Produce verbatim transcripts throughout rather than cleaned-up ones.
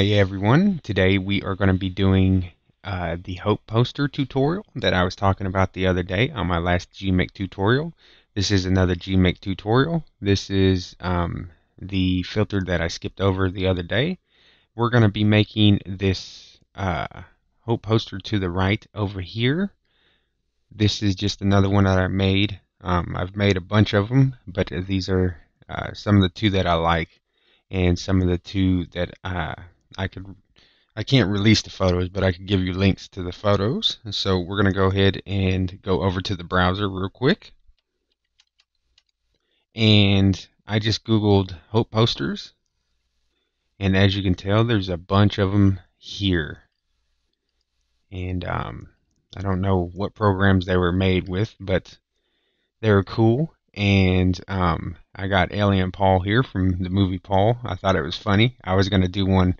Hi everyone, today we are going to be doing uh, the Hope Poster tutorial that I was talking about the other day on my last G M I C tutorial. This is another G M I C tutorial. This is um, the filter that I skipped over the other day. We're going to be making this uh, Hope Poster to the right over here. This is just another one that I made. Um, I've made a bunch of them, but these are uh, some of the two that I like. And some of the two that uh, I could, I can't release the photos, but I could give you links to the photos. So we're going to go ahead and go over to the browser real quick. And I just Googled Hope Posters. And as you can tell, there's a bunch of them here. And um, I don't know what programs they were made with, but they were cool. And um, I got Alien Paul here from the movie Paul. I thought it was funny. I was going to do one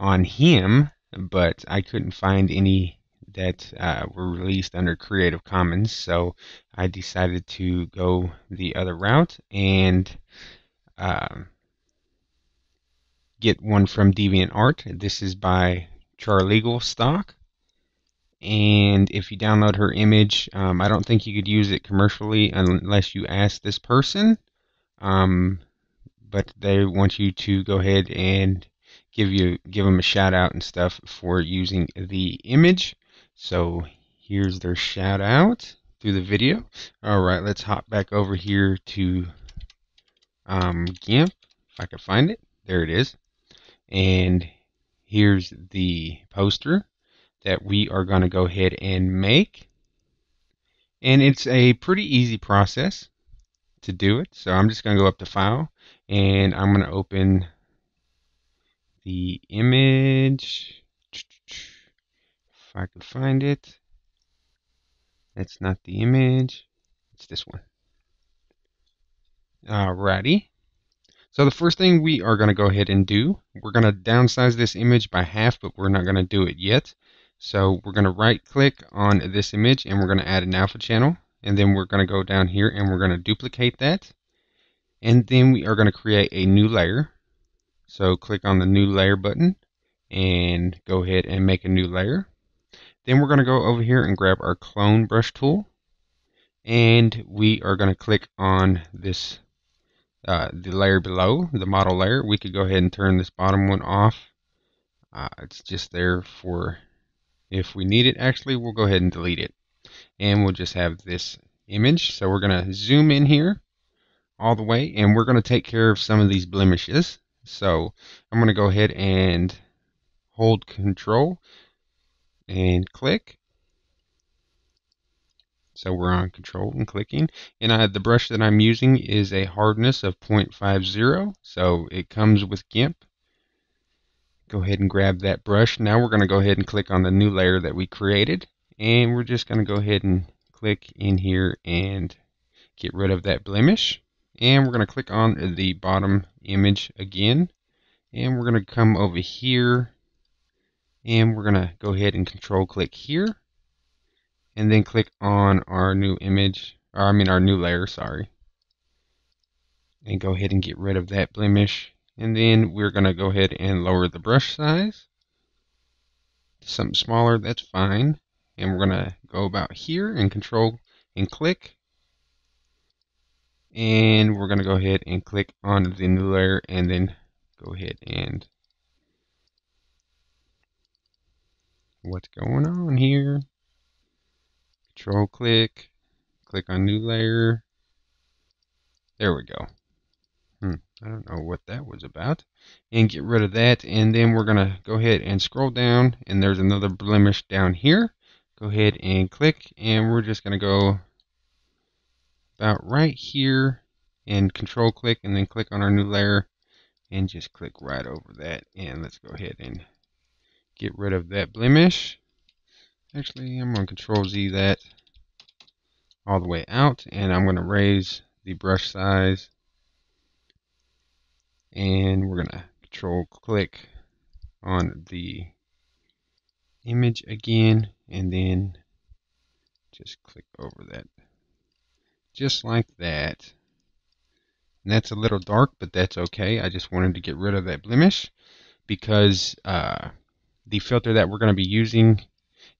on him, but I couldn't find any that uh, were released under Creative Commons, so I decided to go the other route and uh, get one from DeviantArt. This is by Char Legal Stock. And if you download her image, um, I don't think you could use it commercially unless you ask this person. Um, but they want you to go ahead and give you give them a shout out and stuff for using the image. So here's their shout out through the video. All right, let's hop back over here to um, GIMP if I can find it. There it is, and here's the poster that we are going to go ahead and make. And it's a pretty easy process to do it. So I'm just going to go up to File, and I'm going to open the image. If I can find it. That's not the image. It's this one. Alrighty. So the first thing we are going to go ahead and do, we're going to downsize this image by half, but we're not going to do it yet. So we're going to right click on this image and we're going to add an alpha channel, and then we're going to go down here and we're going to duplicate that, and then we are going to create a new layer. So click on the new layer button and go ahead and make a new layer. Then we're going to go over here and grab our clone brush tool, and we are going to click on this uh, the layer below, the model layer. We could go ahead and turn this bottom one off. Uh, it's just there for if we need it. Actually, we'll go ahead and delete it. And we'll just have this image. So we're going to zoom in here all the way, and we're going to take care of some of these blemishes. So I'm going to go ahead and hold Control and click. So we're on Control and clicking. And I, the brush that I'm using is a hardness of zero point five zero. So it comes with GIMP. Go ahead and grab that brush. Now we're going to go ahead and click on the new layer that we created, and we're just going to go ahead and click in here and get rid of that blemish. And we're going to click on the bottom image again, and we're going to come over here and we're going to go ahead and Control click here, and then click on our new image, or I mean our new layer, sorry, and go ahead and get rid of that blemish. And then we're going to go ahead and lower the brush size to something smaller. That's fine. And we're going to go about here and Control and click. And we're going to go ahead and click on the new layer, and then go ahead and... What's going on here? Control click. Click on new layer. There we go. Hmm, I don't know what that was about. And get rid of that, and then we're going to go ahead and scroll down, and there's another blemish down here. Go ahead and click, and we're just going to go about right here and Control click, and then click on our new layer and just click right over that. And let's go ahead and get rid of that blemish. Actually, I'm going to Control Z that all the way out, and I'm going to raise the brush size. And we're going to Control click on the image again, and then just click over that, just like that. And that's a little dark, but that's okay. I just wanted to get rid of that blemish. because uh, the filter that we're going to be using,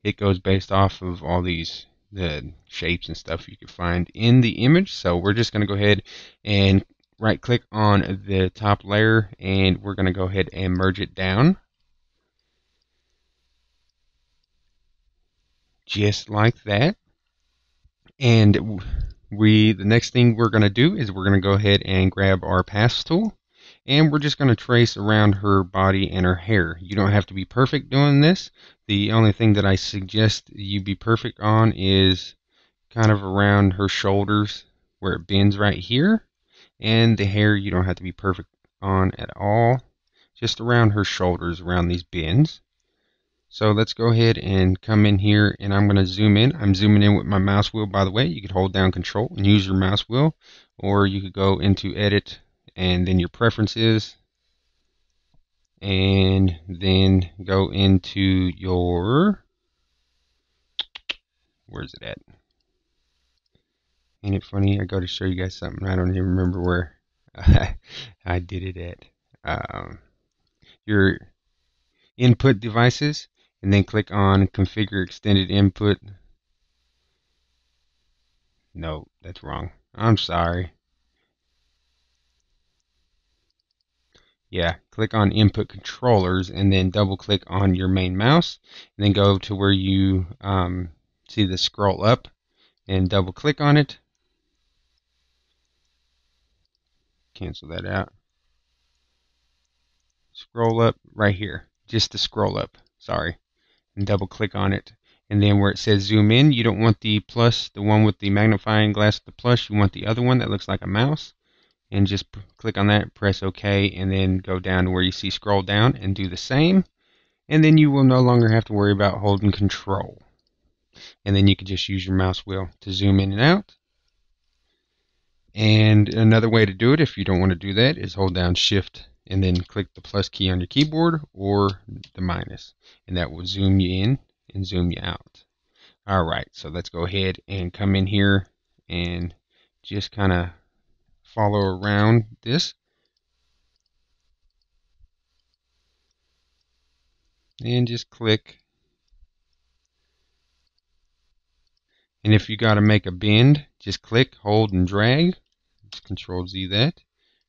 it goes based off of all these the shapes and stuff you can find in the image. So we're just going to go ahead and right click on the top layer, and we're going to go ahead and merge it down just like that. And we the next thing we're going to do is we're going to go ahead and grab our pass tool, and we're just going to trace around her body and her hair. You don't have to be perfect doing this. The only thing that I suggest you be perfect on is kind of around her shoulders where it bends right here, and the hair you don't have to be perfect on at all, just around her shoulders, around these bends. So let's go ahead and come in here, and I'm going to zoom in. I'm zooming in with my mouse wheel, by the way. You could hold down control and use your mouse wheel, or you could go into edit and then your preferences, and then go into your, where's it at? Ain't it funny? I go to show you guys something. I don't even remember where I did it at. Um, your input devices, and then click on configure extended input. No, that's wrong. I'm sorry. Yeah, click on input controllers, and then double click on your main mouse, and then go to where you um, see the scroll up and double click on it. Cancel that out. Scroll up right here, just to scroll up, sorry, and double click on it. And then where it says zoom in, you don't want the plus, the one with the magnifying glass, the plus, you want the other one that looks like a mouse. And just click on that, press OK, and then go down to where you see scroll down and do the same. And then you will no longer have to worry about holding control. And then you can just use your mouse wheel to zoom in and out. And another way to do it, if you don't want to do that, is hold down shift and then click the plus key on your keyboard or the minus, and that will zoom you in and zoom you out. Alright, so let's go ahead and come in here and just kind of follow around this, and just click. And if you got to make a bend, just click, hold, and drag. Just control Z that.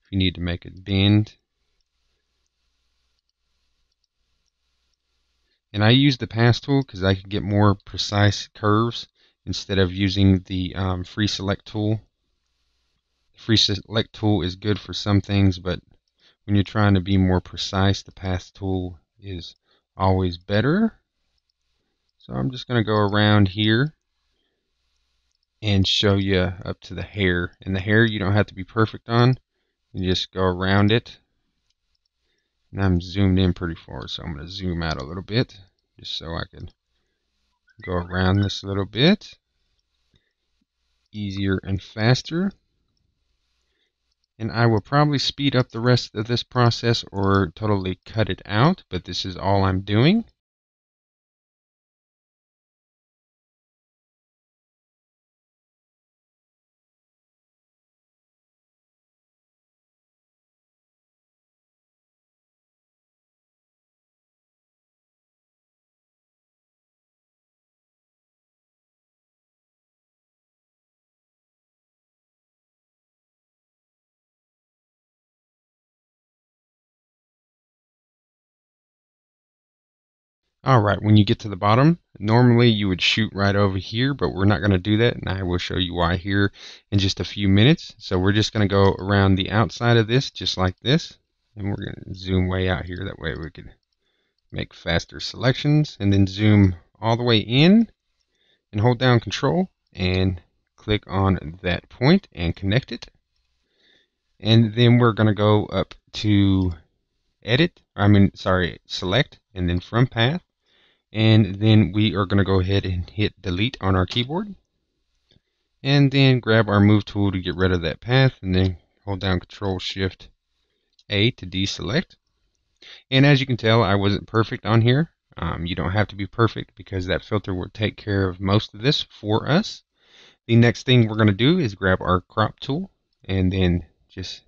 If you need to make a bend. And I use the pass tool because I could get more precise curves instead of using the um, free select tool. The free select tool is good for some things, but when you're trying to be more precise, the pass tool is always better. So I'm just going to go around here and show you up to the hair. And the hair you don't have to be perfect on. You just go around it. And I'm zoomed in pretty far, so I'm going to zoom out a little bit just so I can go around this a little bit easier and faster. And I will probably speed up the rest of this process or totally cut it out, but this is all I'm doing. Alright, when you get to the bottom, normally you would shoot right over here, but we're not going to do that, and I will show you why here in just a few minutes. So we're just going to go around the outside of this, just like this, and we're going to zoom way out here. That way we can make faster selections, and then zoom all the way in, and hold down control, and click on that point, and connect it. And then we're going to go up to edit, I mean, sorry, select, and then from path. And then we are going to go ahead and hit delete on our keyboard. And then grab our move tool to get rid of that path. And then hold down control shift A to deselect. And as you can tell, I wasn't perfect on here. Um, you don't have to be perfect because that filter will take care of most of this for us. The next thing we're going to do is grab our crop tool. And then just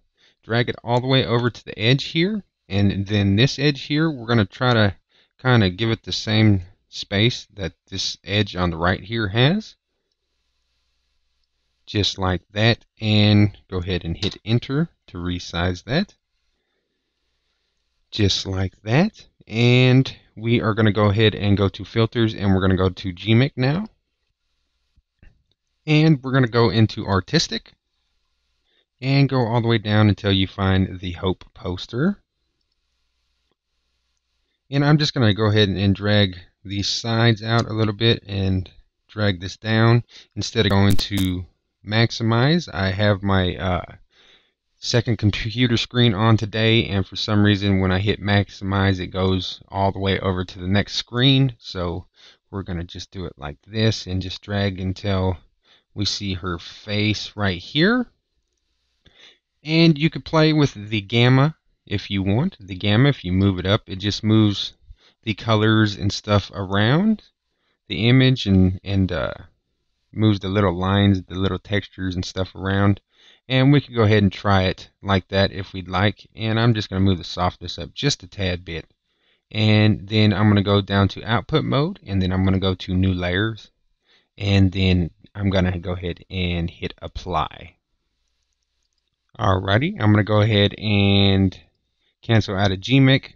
drag it all the way over to the edge here. And then this edge here, we're going to try to kind of give it the same space that this edge on the right here has. Just like that. And go ahead and hit enter to resize that. Just like that. And we are going to go ahead and go to filters, and we're going to go to G M I C now. And we're going to go into artistic and go all the way down until you find the Hope poster. And I'm just going to go ahead and drag these sides out a little bit and drag this down. Instead of going to maximize, I have my uh, second computer screen on today, and for some reason when I hit maximize it goes all the way over to the next screen. So we're going to just do it like this and just drag until we see her face right here. And you could play with the gamma if you want. The gamma, if you move it up, it just moves the colors and stuff around the image, and, and uh, moves the little lines, the little textures and stuff around. And we could go ahead and try it like that if we'd like. And I'm just going to move the softness up just a tad bit. And then I'm going to go down to output mode, and then I'm going to go to new layers. And then I'm going to go ahead and hit apply. Alrighty, I'm going to go ahead and cancel out of G M I C.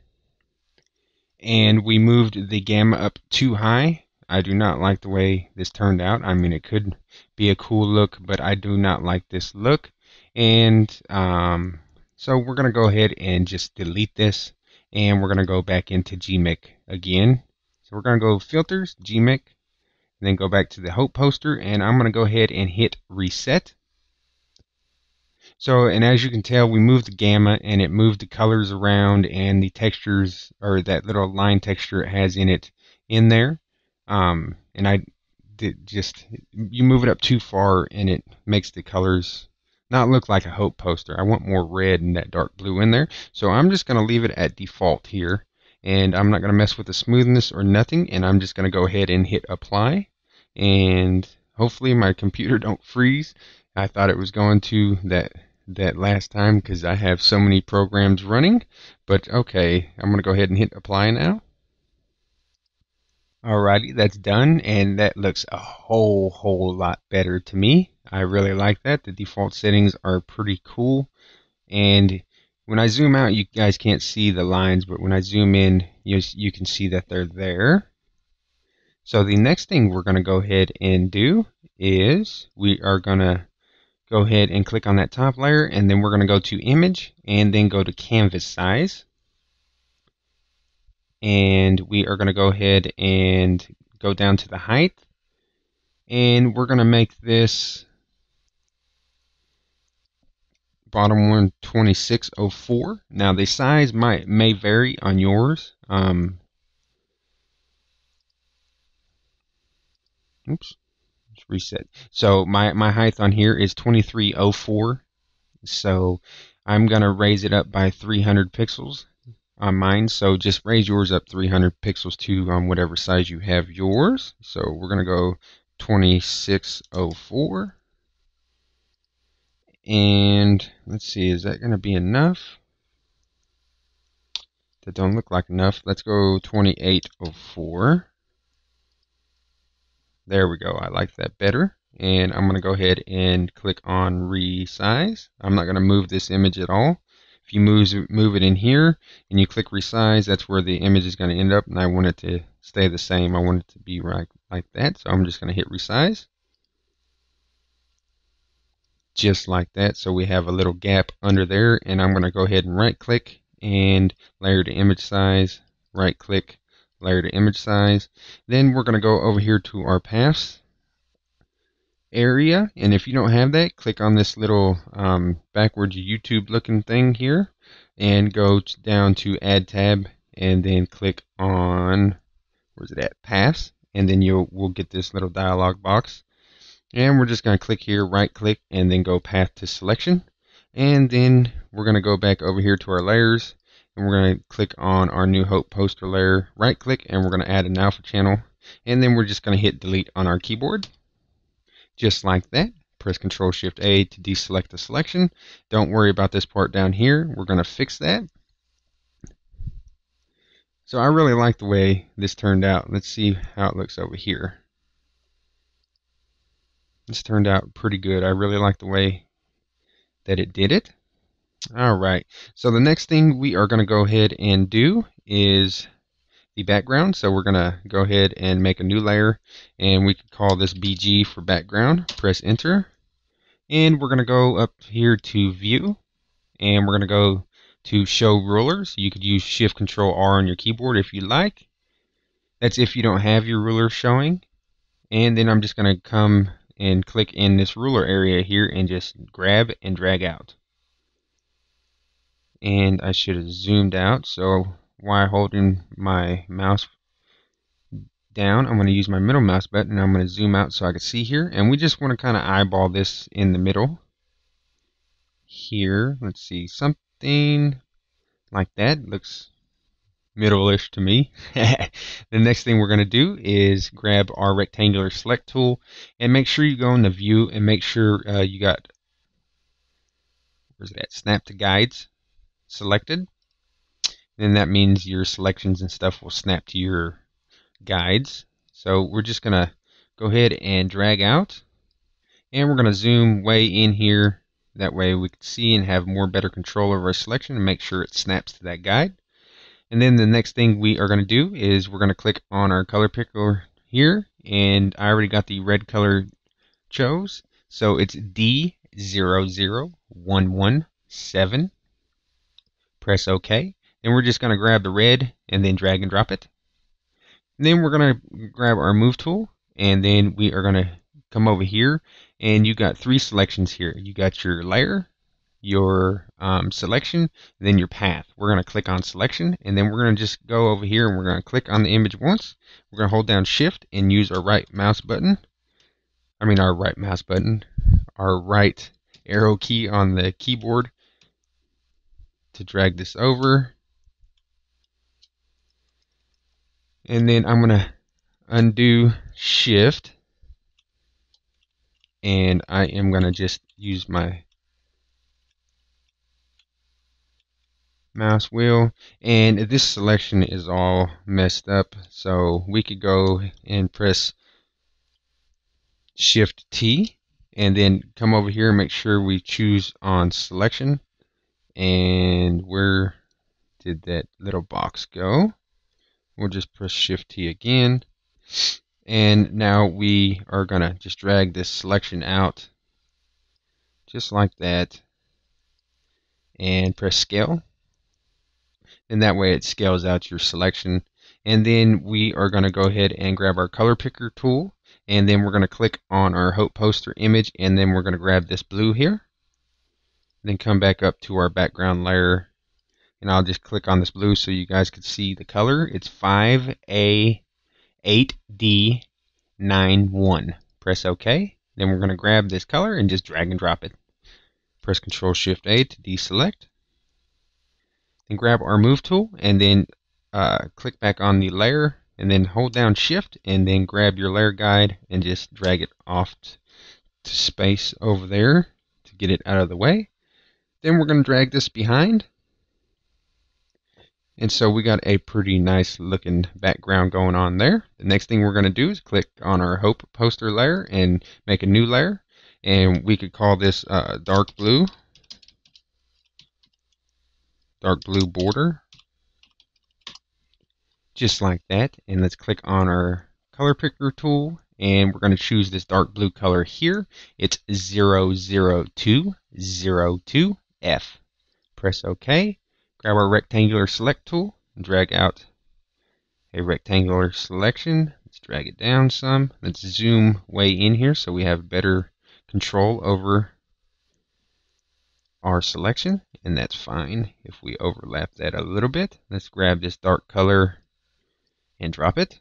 And we moved the gamma up too high. I do not like the way this turned out. I mean, it could be a cool look, but I do not like this look. And um, so we're going to go ahead and just delete this. And we're going to go back into G M I C again. So we're going to go filters, G M I C. Then go back to the Hope poster, and I'm going to go ahead and hit reset. So, and as you can tell, we moved the gamma, and it moved the colors around and the textures, or that little line texture it has in it, in there. Um, and I did just, you move it up too far, and it makes the colors not look like a Hope poster. I want more red and that dark blue in there. So I'm just going to leave it at default here. And I'm not going to mess with the smoothness or nothing, and I'm just going to go ahead and hit apply. And hopefully my computer don't freeze. I thought it was going to that that last time because I have so many programs running. But okay, I'm going to go ahead and hit apply now. Alrighty, that's done, and that looks a whole, whole lot better to me. I really like that. The default settings are pretty cool. And when I zoom out, you guys can't see the lines, but when I zoom in, you, you can see that they're there. So the next thing we're going to go ahead and do is we are going to go ahead and click on that top layer, and then we're going to go to Image, and then go to Canvas Size. And we are going to go ahead and go down to the height. And we're going to make this bottom one twenty-six oh four. Now the size might may vary on yours. Um, oops, let's reset. So my my height on here is twenty-three oh four. So I'm gonna raise it up by three hundred pixels on mine. So just raise yours up three hundred pixels too on whatever size you have yours. So we're gonna go twenty-six oh four. And let's see, is that going to be enough? That don't look like enough. Let's go twenty-eight oh four. There we go. I like that better. And I'm going to go ahead and click on resize. I'm not going to move this image at all. If you move, move it in here and you click resize, that's where the image is going to end up. And I want it to stay the same. I want it to be right like that. So I'm just going to hit resize. Just like that, so we have a little gap under there, and I'm going to go ahead and right click and layer to image size, right click, layer to image size. Then we're going to go over here to our paths area, and if you don't have that, click on this little um, backwards YouTube looking thing here, and go down to add tab, and then click on, where's it at, paths, and then you'll we'll get this little dialog box. And we're just going to click here, right click, and then go path to selection. And then we're going to go back over here to our layers, and we're going to click on our new Hope poster layer, right click, and we're going to add an alpha channel. And then we're just going to hit delete on our keyboard. Just like that. Press Control Shift A to deselect the selection. Don't worry about this part down here. We're going to fix that. So I really like the way this turned out. Let's see how it looks over here. This turned out pretty good. I really like the way that it did it. Alright, so the next thing we are going to go ahead and do is the background. So we're going to go ahead and make a new layer, and we can call this B G for background. Press enter, and we're going to go up here to view, and we're going to go to show rulers. You could use shift control R on your keyboard if you like. That's if you don't have your ruler showing. And then I'm just going to come and click in this ruler area here and just grab and drag out. And I should have zoomed out, so while holding my mouse down, I'm going to use my middle mouse button, and I'm going to zoom out so I can see here. And we just want to kind of eyeball this in the middle here. Let's see, something like that looks middle-ish to me. The next thing we're going to do is grab our rectangular select tool, and make sure you go into view, and make sure uh, you got, where's that, snap to guides selected. And that means your selections and stuff will snap to your guides. So we're just going to go ahead and drag out, and we're going to zoom way in here. That way we can see and have more better control over our selection and make sure it snaps to that guide. And then the next thing we are going to do is we're going to click on our color picker here, and I already got the red color chose, so it's D zero zero one one seven. Press OK, and we're just going to grab the red and then drag and drop it. And then we're going to grab our move tool, and then we are going to come over here, and you got three selections here. You got your layer, your um, selection, and then your path. We're going to click on selection, and then we're going to just go over here, and we're going to click on the image once. We're going to hold down shift and use our right mouse button. I mean our right mouse button, our right arrow key on the keyboard to drag this over. And then I'm going to undo shift, and I am going to just use my mouse wheel, and this selection is all messed up, so we could go and press shift T and then come over here and make sure we choose on selection. And where did that little box go? We'll just press shift T again, and now we are gonna just drag this selection out just like that and press scale, and that way it scales out your selection. And then we are gonna go ahead and grab our color picker tool, and then we're gonna click on our Hope poster image, and then we're gonna grab this blue here, then come back up to our background layer. And I'll just click on this blue so you guys can see the color. It's five A eight D nine one. Press OK. Then we're going to grab this color and just drag and drop it. Press control shift A to deselect. Then grab our move tool, and then uh, click back on the layer, and then hold down shift, and then grab your layer guide and just drag it off to space over there to get it out of the way. Then we're going to drag this behind. And so we got a pretty nice looking background going on there. The next thing we're going to do is click on our Hope poster layer and make a new layer. And we could call this uh, dark blue, dark blue border, just like that. And let's click on our color picker tool, and we're going to choose this dark blue color here. It's zero zero two zero two F. Press OK. Grab our rectangular select tool and drag out a rectangular selection. Let's drag it down some. Let's zoom way in here so we have better control over our selection, and that's fine if we overlap that a little bit. Let's grab this dark color and drop it.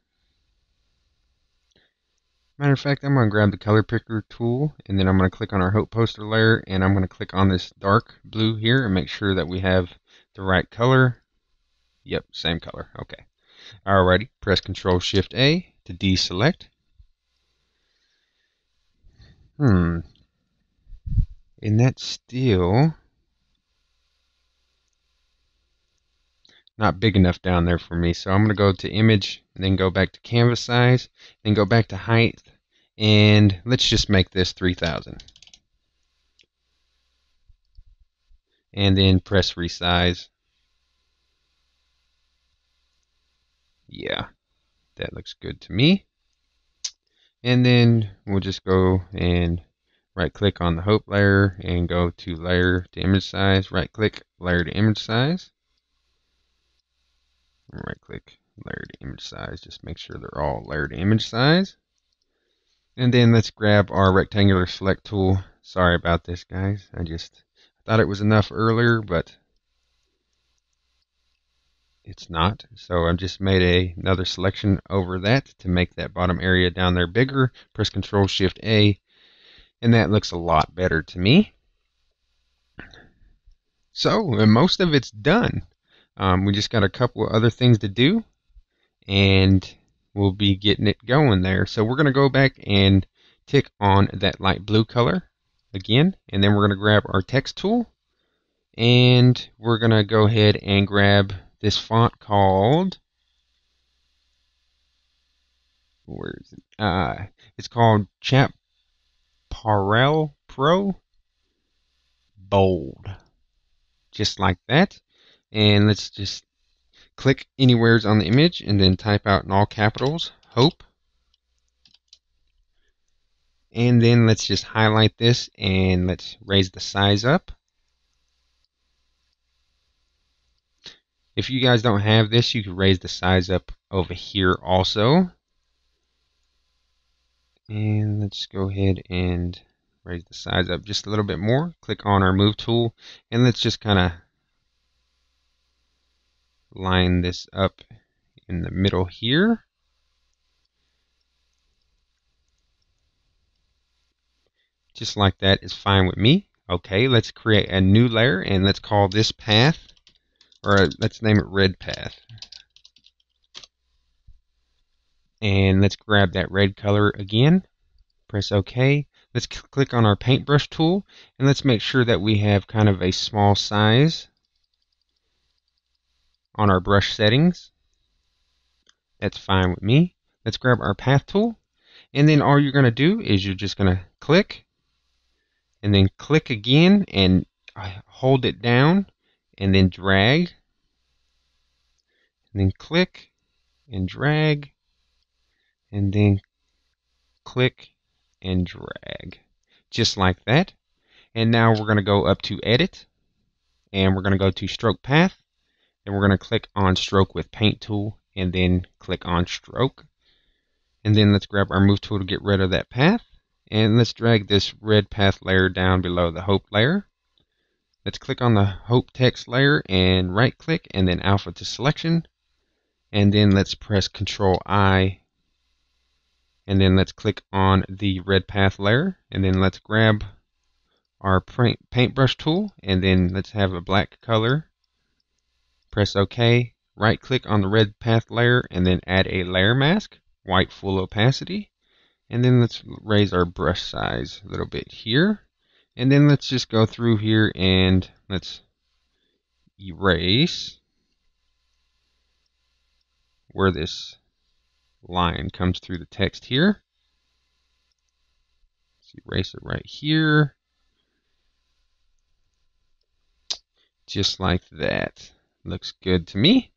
Matter of fact, I'm going to grab the color picker tool, and then I'm going to click on our Hope poster layer, and I'm going to click on this dark blue here and make sure that we have the right color. Yep, same color. Okay. Alrighty, press control shift A to deselect. Hmm. And that's still not big enough down there for me. So I'm going to go to image, and then go back to canvas size, then go back to height, and let's just make this three thousand. And then press resize. Yeah, that looks good to me. And then we'll just go and right click on the hope layer and go to layer to image size, right click layer to image size, right click layer to image size, just make sure they're all layer to image size. And then let's grab our rectangular select tool. Sorry about this, guys, I just thought it was enough earlier, but it's not. So I've just made a, another selection over that to make that bottom area down there bigger. Press Control Shift A, and that looks a lot better to me. So, and most of it's done. Um, we just got a couple of other things to do, and we'll be getting it going there. So we're going to go back and tick on that light blue color again, and then we're going to grab our text tool, and we're going to go ahead and grab this font called, where is it? Uh, it's called Chaparel Pro Bold, just like that. And let's just click anywheres on the image and then type out in all capitals, hope. And then let's just highlight this and let's raise the size up. If you guys don't have this, you can raise the size up over here also. And let's go ahead and raise the size up just a little bit more. Click on our move tool, and let's just kind of line this up in the middle here. Just like that is fine with me. Okay, let's create a new layer, and let's call this path, or let's name it red path. And let's grab that red color again. Press OK. Let's click on our paintbrush tool, and let's make sure that we have kind of a small size on our brush settings. That's fine with me. Let's grab our path tool, and then all you're going to do is you're just going to click, and then click again, and hold it down, and then drag, and then click, and drag, and then click, and drag, just like that. And now we're going to go up to Edit, and we're going to go to Stroke Path, and we're going to click on Stroke with Paint Tool, and then click on Stroke. And then let's grab our Move Tool to get rid of that path, and let's drag this red path layer down below the Hope layer. Let's click on the Hope text layer and right click, and then alpha to selection. And then let's press Control I. And then let's click on the red path layer. And then let's grab our paint, paintbrush tool. And then let's have a black color. Press OK. Right click on the red path layer, and then add a layer mask, white full opacity. And then let's raise our brush size a little bit here. And then let's just go through here and let's erase where this line comes through the text here. Let's erase it right here. Just like that. Looks good to me.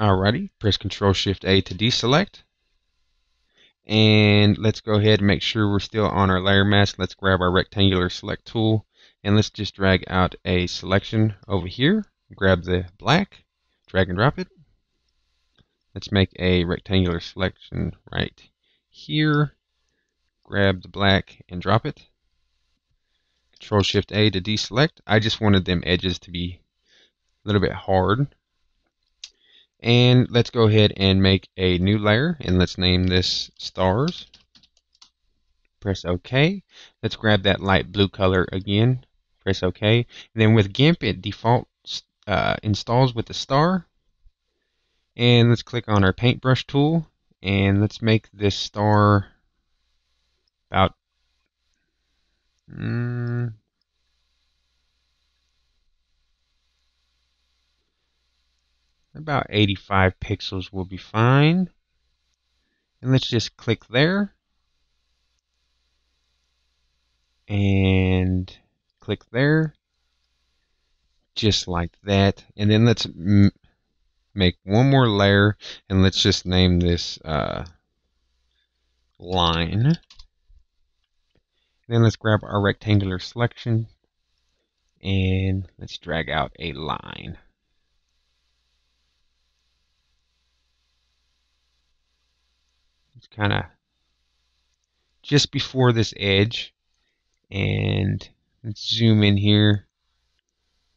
Alrighty, press Control Shift A to deselect. And let's go ahead and make sure we're still on our layer mask. Let's grab our rectangular select tool, and let's just drag out a selection over here. Grab the black, drag and drop it. Let's make a rectangular selection right here. Grab the black and drop it. Control Shift A to deselect. I just wanted them edges to be a little bit hard. And let's go ahead and make a new layer, and let's name this Stars. Press OK. Let's grab that light blue color again. Press OK. And then with GIMP, it default uh, installs with a star. And let's click on our paintbrush tool, and let's make this star about mm, About eighty-five pixels will be fine. And let's just click there. And click there. Just like that. And then let's m make one more layer. And let's just name this uh, line. And then let's grab our rectangular selection. And let's drag out a line. It's kind of just before this edge. And let's zoom in here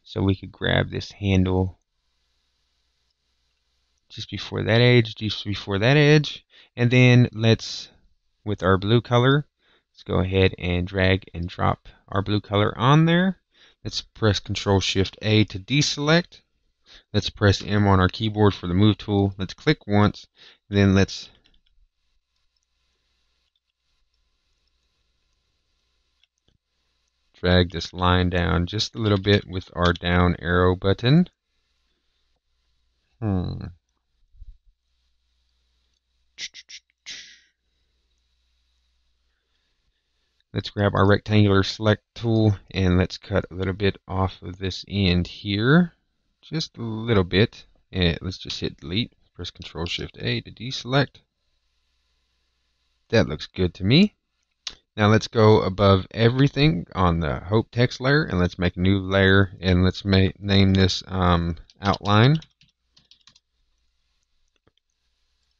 so we could grab this handle just before that edge, just before that edge. And then let's, with our blue color, let's go ahead and drag and drop our blue color on there. Let's press control shift A to deselect. Let's press M on our keyboard for the move tool. Let's click once. Then let's drag this line down just a little bit with our down arrow button. Hmm. Let's grab our rectangular select tool and let's cut a little bit off of this end here. Just a little bit. And let's just hit delete. Press control shift A to deselect. That looks good to me. Now let's go above everything on the hope text layer and let's make a new layer and let's make, name this um, outline.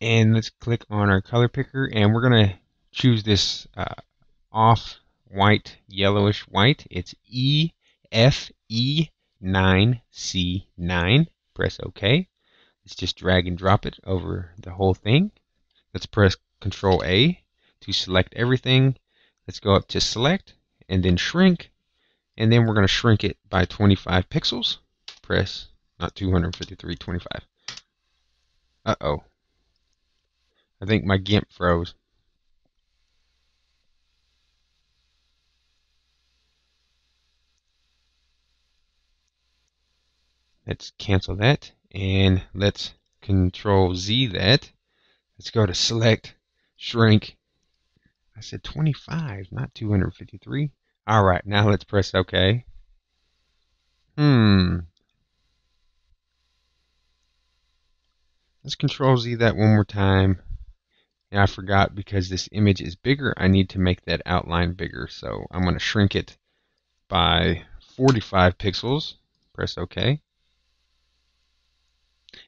And let's click on our color picker and we're going to choose this uh, off white, yellowish white. It's E F E nine C nine. Press OK. Let's just drag and drop it over the whole thing. Let's press control A to select everything. Let's go up to select and then shrink. And then we're going to shrink it by twenty-five pixels. Press, not two hundred fifty-three, twenty-five. Uh-oh. I think my GIMP froze. Let's cancel that. And let's control Z that. Let's go to select, shrink. I said twenty-five, not two hundred fifty-three. All right, now let's press OK. Hmm. Let's control Z that one more time. And I forgot because this image is bigger, I need to make that outline bigger. So I'm going to shrink it by forty-five pixels. Press OK.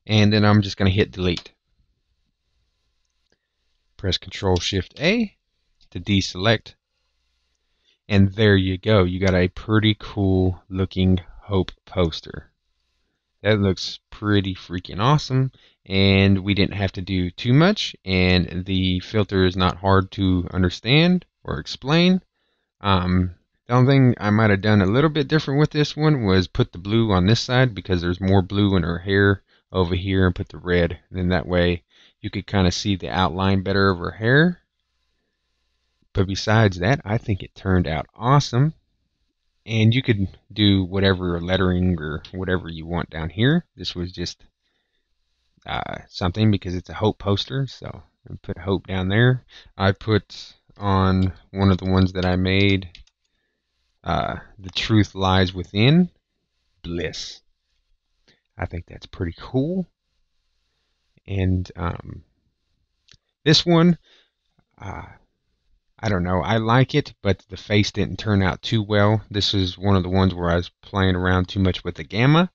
And then I'm just going to hit delete. Press control shift A. To deselect, and there you go. You got a pretty cool looking hope poster. That looks pretty freaking awesome, and we didn't have to do too much, and the filter is not hard to understand or explain. Um, the only thing I might have done a little bit different with this one was put the blue on this side because there's more blue in her hair over here, and put the red, and then that way you could kind of see the outline better of her hair. But besides that, I think it turned out awesome. And you could do whatever lettering or whatever you want down here. This was just uh, something because it's a hope poster. So I put hope down there. I put on one of the ones that I made, uh, the truth lies within, bliss. I think that's pretty cool. And um, this one... Uh, I don't know, I like it, but the face didn't turn out too well. This is one of the ones where I was playing around too much with the gamma,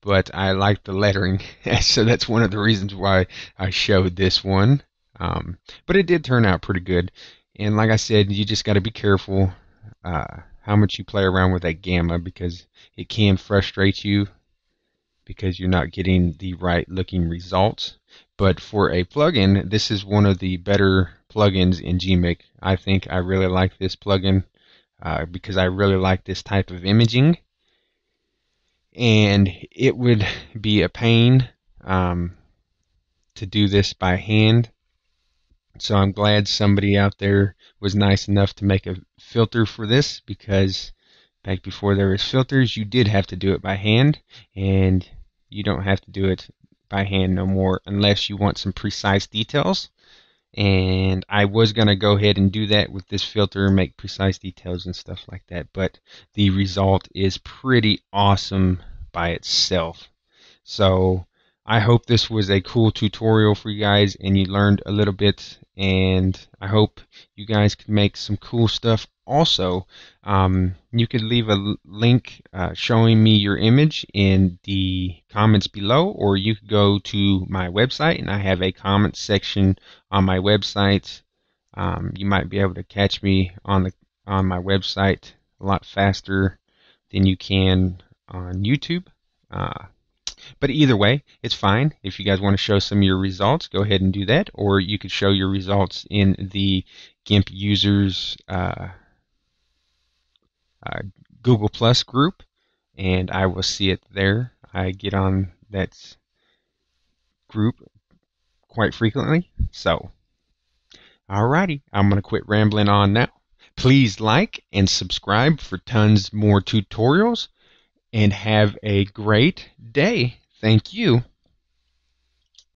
but I like the lettering, so that's one of the reasons why I showed this one. Um, but it did turn out pretty good, and like I said, you just got to be careful uh, how much you play around with that gamma, because it can frustrate you because you're not getting the right looking results. But for a plugin, this is one of the better plugins in G M I C. I think I really like this plugin uh, because I really like this type of imaging, and it would be a pain um, to do this by hand, so I'm glad somebody out there was nice enough to make a filter for this, because back before there was filters you did have to do it by hand, and you don't have to do it by hand no more unless you want some precise details. And I was going to go ahead and do that with this filter, make precise details and stuff like that, but the result is pretty awesome by itself. So I hope this was a cool tutorial for you guys and you learned a little bit, and I hope you guys can make some cool stuff. Also, um, you could leave a link uh, showing me your image in the comments below, or you could go to my website, and I have a comment section on my website. Um, you might be able to catch me on the on my website a lot faster than you can on YouTube. Uh, But either way, it's fine. If you guys want to show some of your results, go ahead and do that. Or you could show your results in the GIMP users uh, uh, Google Plus group, and I will see it there. I get on that group quite frequently. So, alrighty, I'm going to quit rambling on now. Please like and subscribe for tons more tutorials. And have a great day. Thank you.